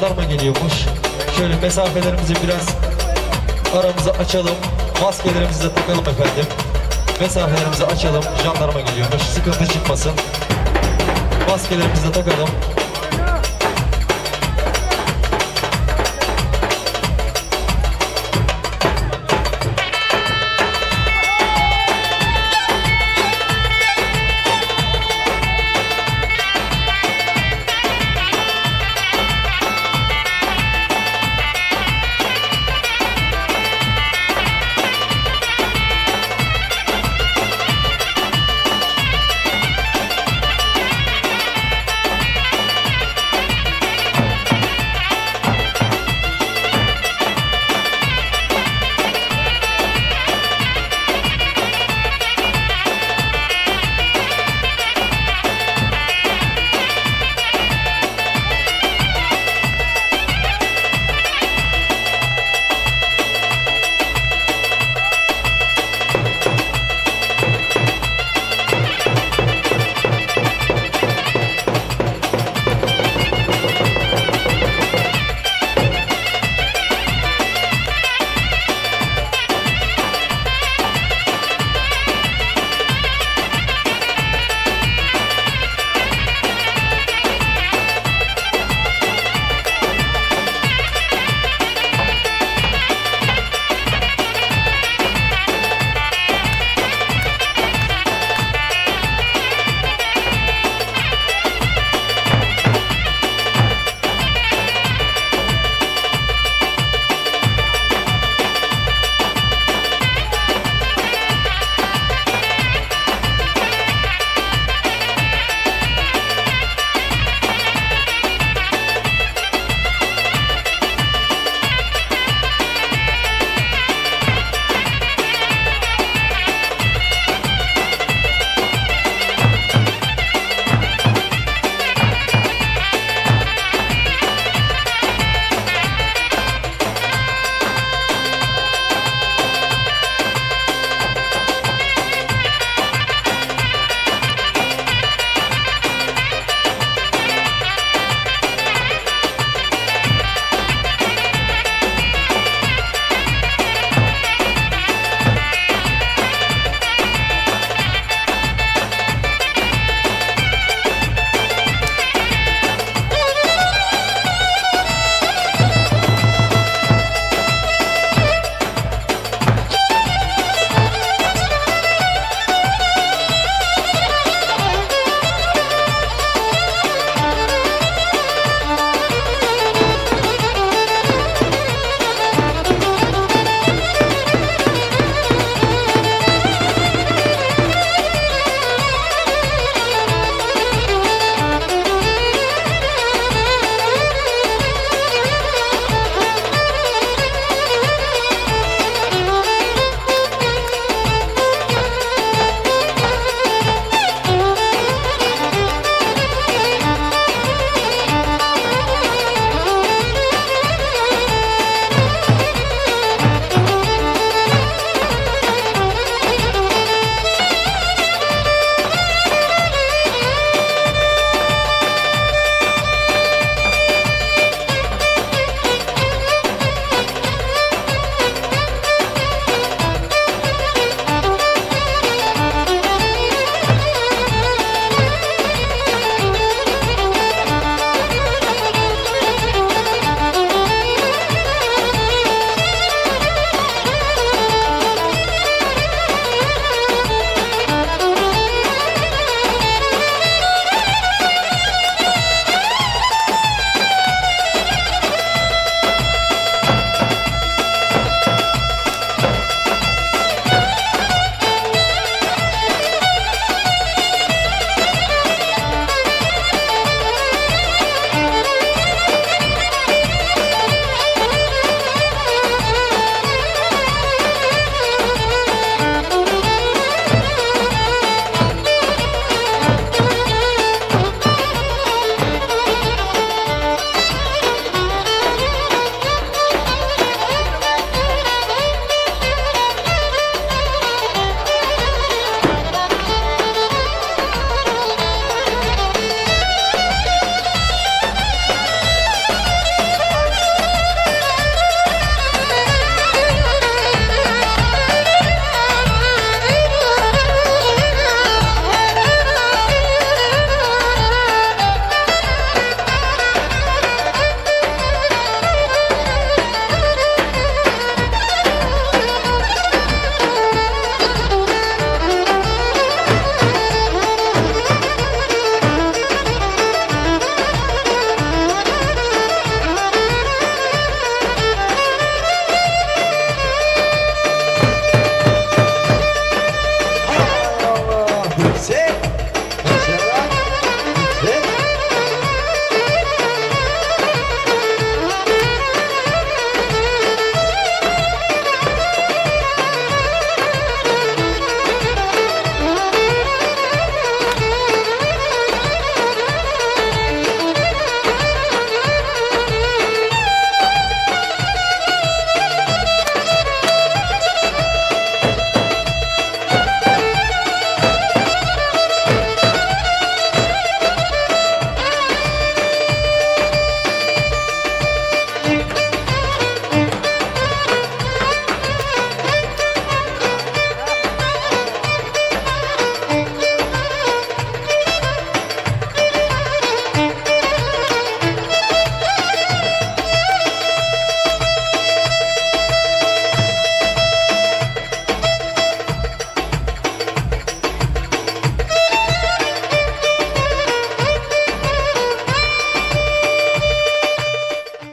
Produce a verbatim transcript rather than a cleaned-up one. jandarma geliyormuş. Şöyle mesafelerimizi biraz aramızı açalım. Maskelerimizi de takalım efendim. Mesafelerimizi açalım. Jandarma geliyormuş. Sıkıntı çıkmasın. Maskelerimizi de takalım.